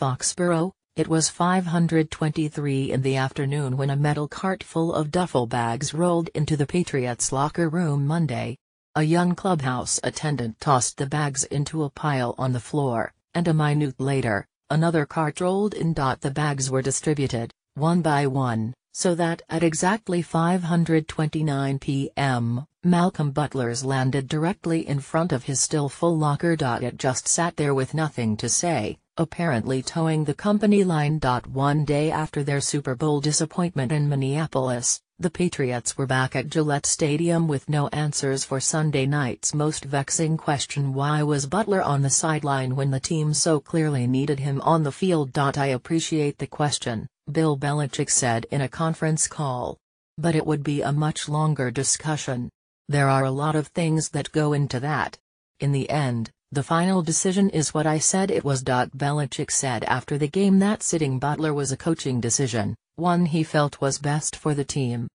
Foxborough, it was 5:23 in the afternoon when a metal cart full of duffel bags rolled into the Patriots' locker room Monday. A young clubhouse attendant tossed the bags into a pile on the floor, and a minute later, another cart rolled in. The bags were distributed, one by one, so that at exactly 5:29 p.m., Malcolm Butler's landed directly in front of his still full locker. It just sat there with nothing to say, apparently towing the company line. One day after their Super Bowl disappointment in Minneapolis, the Patriots were back at Gillette Stadium with no answers for Sunday night's most vexing question: why was Butler on the sideline when the team so clearly needed him on the field? I appreciate the question, Bill Belichick said in a conference call. But it would be a much longer discussion. There are a lot of things that go into that. In the end, the final decision is what I said it was. Belichick said after the game that sitting Butler was a coaching decision, one he felt was best for the team.